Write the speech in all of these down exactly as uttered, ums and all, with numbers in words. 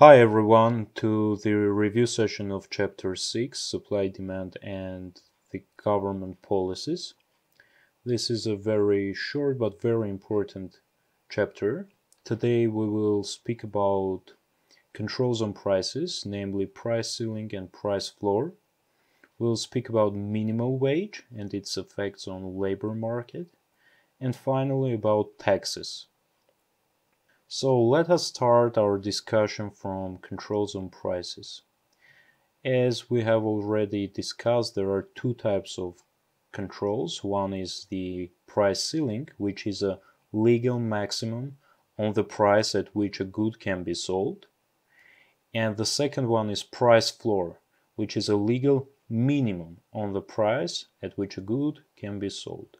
Hi everyone, to the review session of Chapter six, Supply, Demand and the Government Policies. This is a very short but very important chapter. Today we will speak about controls on prices, namely price ceiling and price floor. We'll speak about minimum wage and its effects on labor market. And finally about taxes. So let us start our discussion from controls on prices. As we have already discussed, there are two types of controls. One is the price ceiling, which is a legal maximum on the price at which a good can be sold. And the second one is price floor, which is a legal minimum on the price at which a good can be sold.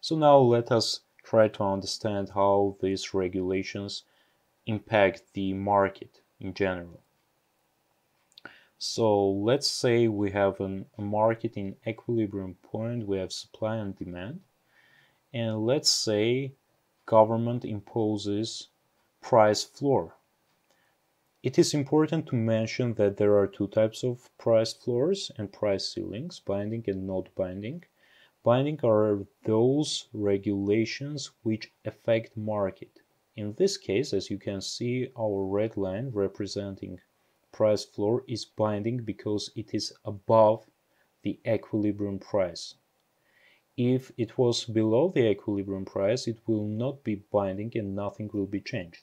So now let us try to understand how these regulations impact the market in general. So let's say we have an, a market in equilibrium point, we have supply and demand, and let's say government imposes price floor. It is important to mention that there are two types of price floors and price ceilings, binding and not binding. Binding are those regulations which affect market. In this case, as you can see, our red line representing price floor is binding because it is above the equilibrium price. If it was below the equilibrium price, it will not be binding and nothing will be changed.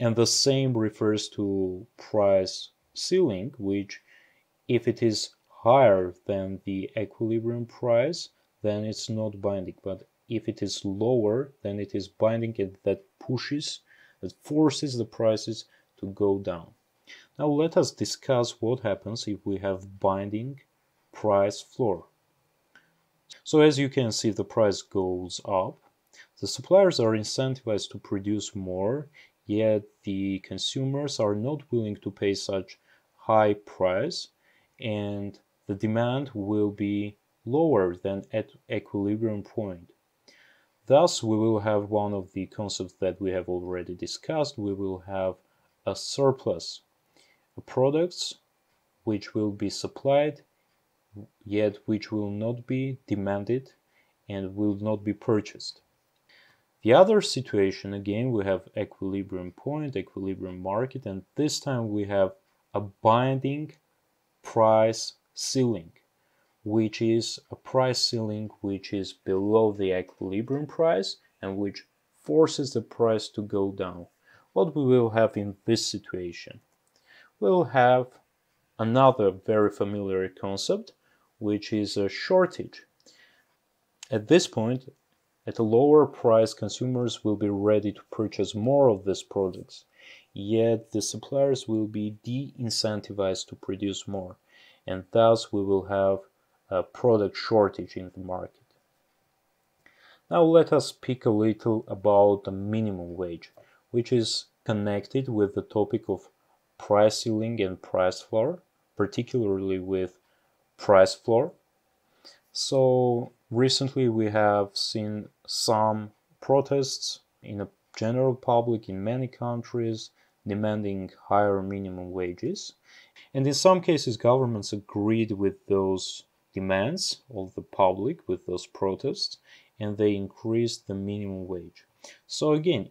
And the same refers to price ceiling, which if it is higher than the equilibrium price, then it's not binding, but if it is lower, then it is binding, and that pushes, that forces the prices to go down. Now let us discuss what happens if we have binding price floor. So as you can see, the price goes up. The suppliers are incentivized to produce more, yet the consumers are not willing to pay such high price, and the demand will be lower than at equilibrium point. Thus we will have one of the concepts that we have already discussed. We will have a surplus of products which will be supplied yet which will not be demanded and will not be purchased. The other situation, again, we have equilibrium point, equilibrium market, and this time we have a binding price ceiling, which is a price ceiling which is below the equilibrium price and which forces the price to go down. What we will have in this situation? We'll have another very familiar concept, which is a shortage. At this point, at a lower price, consumers will be ready to purchase more of these products, yet the suppliers will be de-incentivized to produce more, and thus we will have a product shortage in the market. Now let us speak a little about the minimum wage, which is connected with the topic of price ceiling and price floor, particularly with price floor. So recently we have seen some protests in the general public in many countries demanding higher minimum wages, and in some cases governments agreed with those demands of the public, with those protests, and they increased the minimum wage. So again,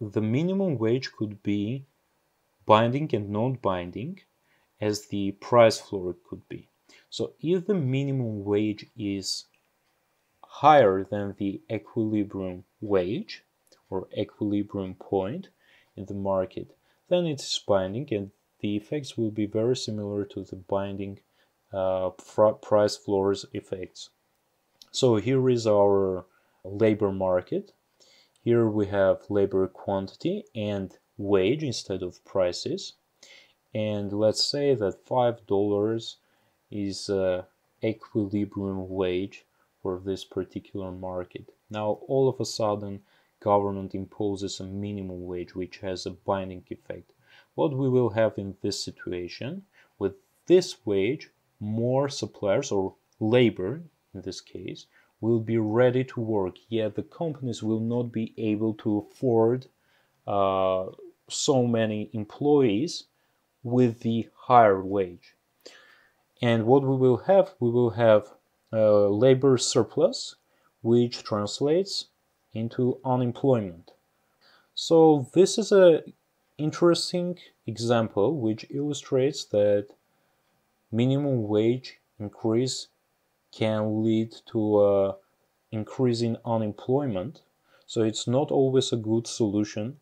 the minimum wage could be binding and non-binding, as the price floor could be. So if the minimum wage is higher than the equilibrium wage or equilibrium point in the market, then it is binding, and the effects will be very similar to the binding Uh, price floors effects. So here is our labor market. Here we have labor quantity and wage instead of prices. And let's say that five dollars is uh, equilibrium wage for this particular market. Now all of a sudden government imposes a minimum wage which has a binding effect. What we will have in this situation, with this wage, more suppliers, or labor in this case, will be ready to work, yet the companies will not be able to afford uh, so many employees with the higher wage. And what we will have, we will have a labor surplus, which translates into unemployment. So this is a interesting example which illustrates that minimum wage increase can lead to a increase in unemployment. So it's not always a good solution.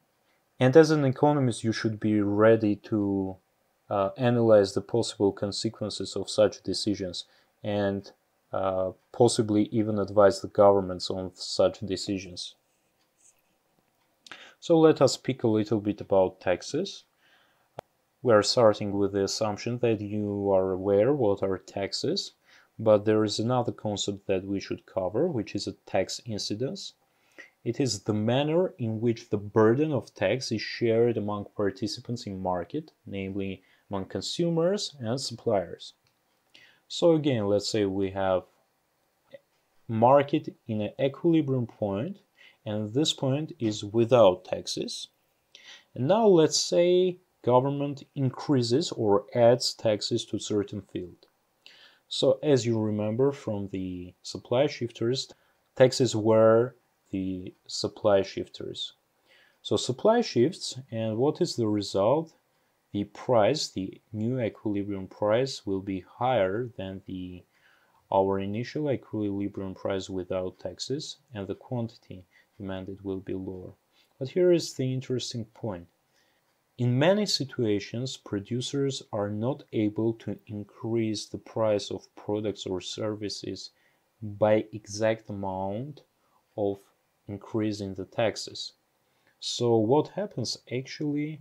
And as an economist, you should be ready to uh, analyze the possible consequences of such decisions and uh, possibly even advise the governments on such decisions. So let us speak a little bit about taxes. We are starting with the assumption that you are aware what are taxes, but there is another concept that we should cover, which is a tax incidence. It is the manner in which the burden of tax is shared among participants in market, namely among consumers and suppliers. So again, let's say we have market in an equilibrium point, and this point is without taxes. And now let's say government increases or adds taxes to certain field. So as you remember from the supply shifters, taxes were the supply shifters. So supply shifts, and what is the result? The price, the new equilibrium price, will be higher than the our initial equilibrium price without taxes, and the quantity demanded will be lower. But here is the interesting point. In many situations, producers are not able to increase the price of products or services by exact amount of increase in the taxes. So what happens actually,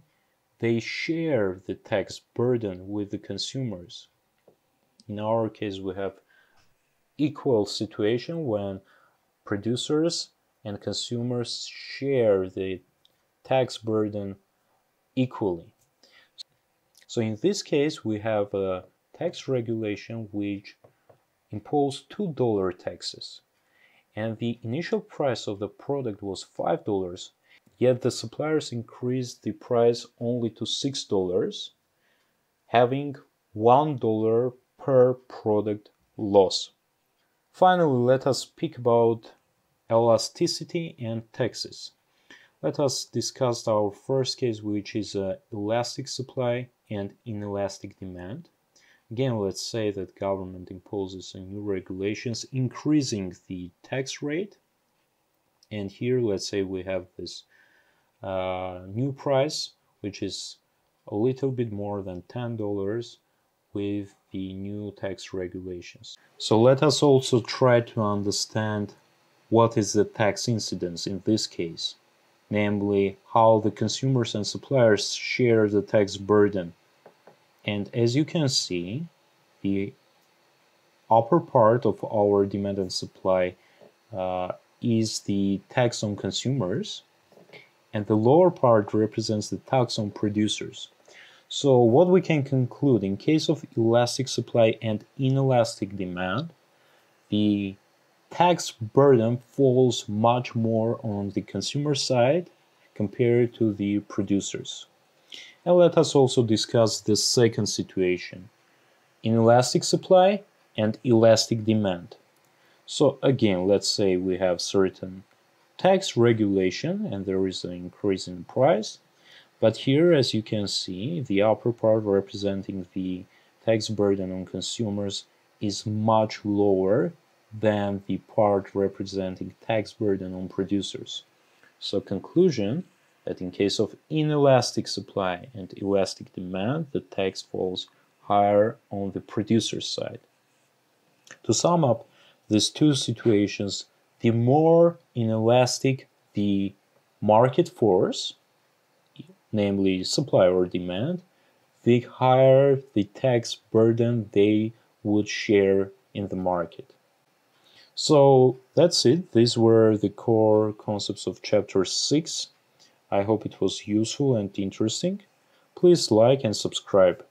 they share the tax burden with the consumers. In our case, we have equal situation when producers and consumers share the tax burden equally. So in this case, we have a tax regulation which imposed two dollar taxes, and the initial price of the product was five dollars, yet the suppliers increased the price only to six dollars, having one dollar per product loss. Finally, let us speak about elasticity and taxes. Let us discuss our first case, which is uh, elastic supply and inelastic demand. Again, let's say that government imposes new regulations increasing the tax rate. And here, let's say we have this uh, new price, which is a little bit more than ten dollars with the new tax regulations. So let us also try to understand what is the tax incidence in this case, namely how the consumers and suppliers share the tax burden. And as you can see, the upper part of our demand and supply uh, is the tax on consumers, and the lower part represents the tax on producers. So what we can conclude in case of elastic supply and inelastic demand, the tax burden falls much more on the consumer side compared to the producers. And let us also discuss the second situation, inelastic supply and elastic demand. So again, let's say we have certain tax regulation and there is an increase in price, but here, as you can see, the upper part representing the tax burden on consumers is much lower than the part representing tax burden on producers. So conclusion, that in case of inelastic supply and elastic demand, the tax falls higher on the producer side. To sum up these two situations, the more inelastic the market force, namely supply or demand, the higher the tax burden they would share in the market. So that's it. These were the core concepts of chapter six. I hope it was useful and interesting. Please like and subscribe.